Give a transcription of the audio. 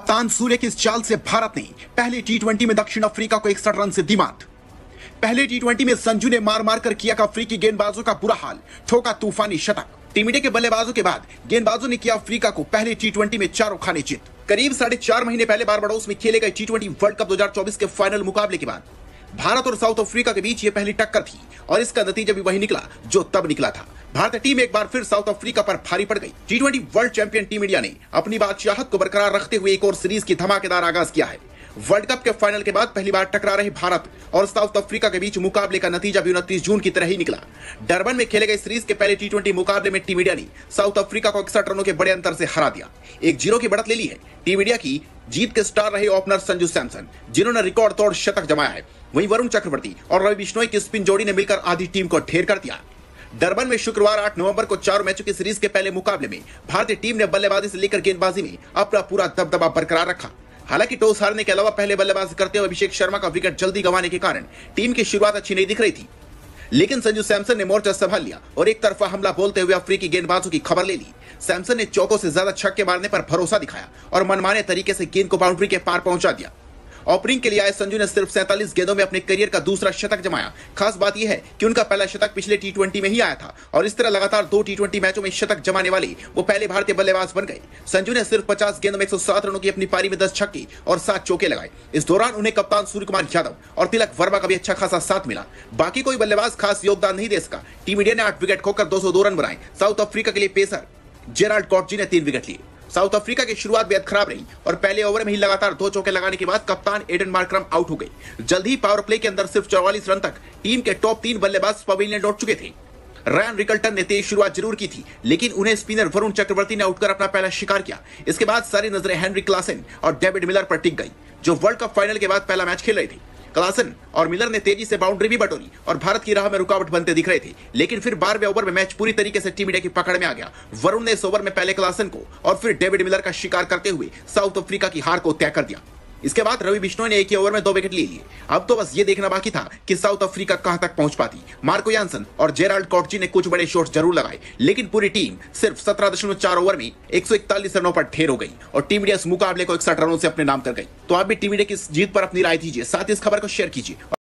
कप्तान सूर्य की इस चाल से भारत ने पहले टी20 में दक्षिण अफ्रीका को 61 रन से धीमात। पहले टी20 में संजू ने मार मार कर किया अफ्रीकी गेंदबाजों का बुरा हाल, ठोका तूफानी शतक। टीम इंडिया के बल्लेबाजों के बाद गेंदबाजों ने किया अफ्रीका को पहले टी20 में चारों खाने जीत। करीब 4.5 महीने पहले बारबाडोस में खेले गए टी20 वर्ल्ड कप 2024 के फाइनल मुकाबले के बाद भारत और साउथ अफ्रीका के बीच ये पहली टक्कर थी और इसका नतीजा भी वही निकला जो तब निकला था। भारतीय टीम एक बार फिर साउथ अफ्रीका पर भारी पड़ गई। टी20 वर्ल्ड चैंपियन टीम इंडिया ने अपनी बादशाहत को बरकरार रखते हुए एक और सीरीज की धमाकेदार आगाज किया है। वर्ल्ड कप के फाइनल के बाद पहली बार टकरा रहे भारत और साउथ अफ्रीका के बीच मुकाबले का नतीजा भी 29 जून की तरह ही निकला। डर्बन में खेले गए सीरीज के पहले टी20 मुकाबले में टीम इंडिया ने साउथ अफ्रीका को 61 रनों के बड़े अंतर से हरा दिया। 1-0 की बढ़त ले ली है। टीम इंडिया की जीत के स्टार रहे ओपनर संजू सैमसन, जिन्होंने रिकॉर्ड तोड़ शतक जमाया है। वहीं वरुण चक्रवर्ती और रवि बिश्नोई की स्पिन जोड़ी ने मिलकर आधी टीम को ढेर कर दिया। डर्बन में शुक्रवार 8 नवंबर को 4 मैचों की सीरीज के पहले मुकाबले में भारतीय टीम ने बल्लेबाजी से लेकर गेंदबाजी में अपना पूरा दबदबा बरकरार रखा। हालांकि टॉस हारने के अलावा पहले बल्लेबाजी करते हुए अभिषेक शर्मा का विकेट जल्दी गंवाने के कारण टीम की शुरुआत अच्छी नहीं दिख रही थी, लेकिन संजू सैमसन ने मोर्चा संभाल लिया और एक तरफा हमला बोलते हुए अफ्रीकी गेंदबाजों की खबर ले ली। सैमसन ने चौकों से ज्यादा छक्के मारने पर भरोसा दिखाया और मनमाने तरीके से गेंद को बाउंड्री के पार पहुंचा दिया। ओपनिंग के लिए आए संजू ने सिर्फ 47 गेंदों में अपने करियर का दूसरा शतक जमाया। खास बात यह है कि उनका पहला शतक पिछले टी20 में ही आया था और इस तरह लगातार 2 टी20 मैचों में शतक जमाने वाले वो पहले भारतीय बल्लेबाज बन गए। संजू ने सिर्फ 50 गेंदों में 107 रनों की अपनी पारी में 10 छक्के और 7 चौके लगाए। इस दौरान उन्हें कप्तान सूर्य कुमार यादव और तिलक वर्मा का भी अच्छा खासा साथ मिला। बाकी कोई बल्लेबाज खास योगदान नहीं दे सका। टीम इंडिया ने 8 विकेट खोकर 202 रन बनाए। साउथ अफ्रीका के लिए पेसर जेराल्ड कॉटजी ने 3 विकेट लिए। साउथ अफ्रीका की शुरुआत बेहद खराब रही और पहले ओवर में ही लगातार 2 चौके लगाने के बाद कप्तान एडन मार्क्रम आउट हो गए। जल्द ही पावर प्ले के अंदर सिर्फ 44 रन तक टीम के टॉप 3 बल्लेबाज पवेलियन लौट चुके थे। रायन रिकल्टन ने तेज शुरुआत जरूर की थी, लेकिन उन्हें स्पिनर वरुण चक्रवर्ती ने आउटकर अपना पहला शिकार किया। इसके बाद सारी नजरें हेनरी क्लासेन और डेविड मिलर पर टिक गई, जो वर्ल्ड कप फाइनल के बाद पहला मैच खेल रहे थे। क्लासन और मिलर ने तेजी से बाउंड्री भी बटोरी और भारत की राह में रुकावट बनते दिख रहे थे, लेकिन फिर 12वें ओवर में मैच पूरी तरीके से टीम इंडिया की पकड़ में आ गया। वरुण ने इस ओवर में पहले क्लासन को और फिर डेविड मिलर का शिकार करते हुए साउथ अफ्रीका की हार को तय कर दिया। इसके बाद रवि बिश्नोई ने एक ही ओवर में 2 विकेट ले लिए। अब तो बस ये देखना बाकी था कि साउथ अफ्रीका कहां तक पहुंच पाती। मार्को जानसन और जेराल्ड कॉटजी ने कुछ बड़े शॉट्स जरूर लगाए, लेकिन पूरी टीम सिर्फ 17.4 ओवर में 141 रनों पर ढेर हो गई और टीम इंडिया इस मुकाबले को 61 रनों से अपने नाम कर गई। तो आप भी टीम इंडिया की जीत पर अपनी राय दीजिए, साथ ही इस खबर को शेयर कीजिए।